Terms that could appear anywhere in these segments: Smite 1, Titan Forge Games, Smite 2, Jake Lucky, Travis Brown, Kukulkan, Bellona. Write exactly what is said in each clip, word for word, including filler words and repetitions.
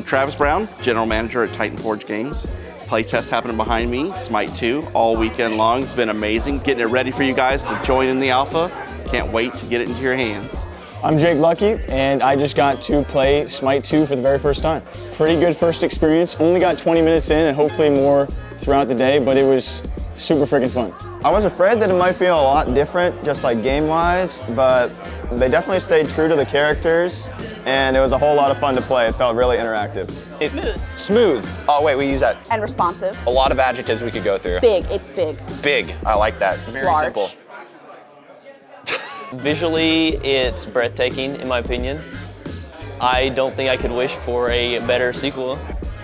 I'm Travis Brown, General Manager at Titan Forge Games. Playtest happening behind me, Smite two, all weekend long. It's been amazing. Getting it ready for you guys to join in the alpha. Can't wait to get it into your hands. I'm Jake Lucky, and I just got to play Smite two for the very first time. Pretty good first experience. Only got twenty minutes in, and hopefully more throughout the day, but it was super freaking fun. I was afraid that it might feel a lot different, just like game-wise, but they definitely stayed true to the characters, and it was a whole lot of fun to play. It felt really interactive. It, smooth. Smooth. Oh, wait, we use that. And responsive. A lot of adjectives we could go through. Big, it's big. Big, I like that. Very large. Simple. Visually, it's breathtaking, in my opinion. I don't think I could wish for a better sequel.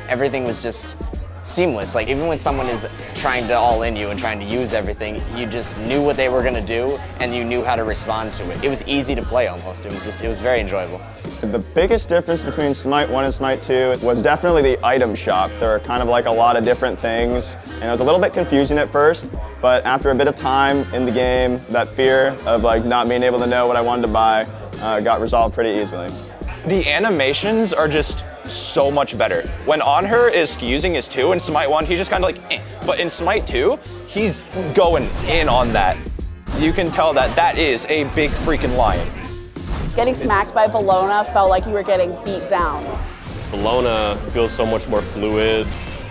Everything was just seamless. Like, even when someone is trying to all in you and trying to use everything, you just knew what they were going to do, and you knew how to respond to it. It was easy to play, almost. It was just, it was very enjoyable. The biggest difference between Smite one and Smite two was definitely the item shop. There were kind of like a lot of different things, and it was a little bit confusing at first, but after a bit of time in the game, that fear of like not being able to know what I wanted to buy uh, got resolved pretty easily. The animations are just so much better. When on her is using his two, in Smite one, he's just kind of like eh. But in Smite two, he's going in on that. You can tell that that is a big freaking lion. Getting smacked by Bellona felt like you were getting beat down. Bellona feels so much more fluid,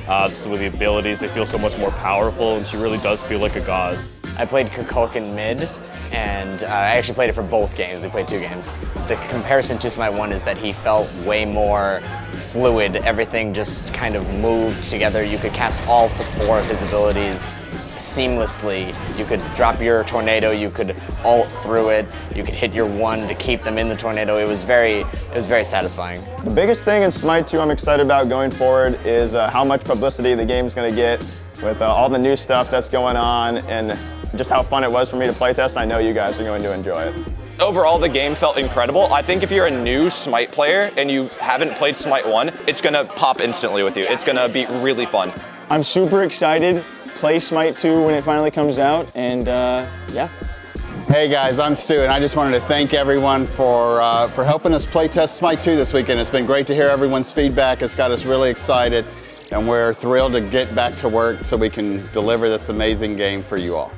uh, just with the abilities, they feel so much more powerful, and she really does feel like a god. I played Kukulkan mid, and uh, I actually played it for both games. We played two games. The comparison to Smite one is that he felt way more fluid. Everything just kind of moved together. You could cast all four of his abilities seamlessly. You could drop your tornado, you could ult through it, you could hit your one to keep them in the tornado. It was very, it was very satisfying. The biggest thing in Smite two I'm excited about going forward is uh, how much publicity the game's gonna get with uh, all the new stuff that's going on and just how fun it was for me to playtest. I know you guys are going to enjoy it. Overall, the game felt incredible. I think if you're a new Smite player and you haven't played Smite one, it's gonna pop instantly with you. It's gonna be really fun. I'm super excited. Play Smite two when it finally comes out, and uh, yeah. Hey guys, I'm Stu, and I just wanted to thank everyone for uh, for helping us playtest Smite two this weekend. It's been great to hear everyone's feedback. It's got us really excited, and we're thrilled to get back to work so we can deliver this amazing game for you all.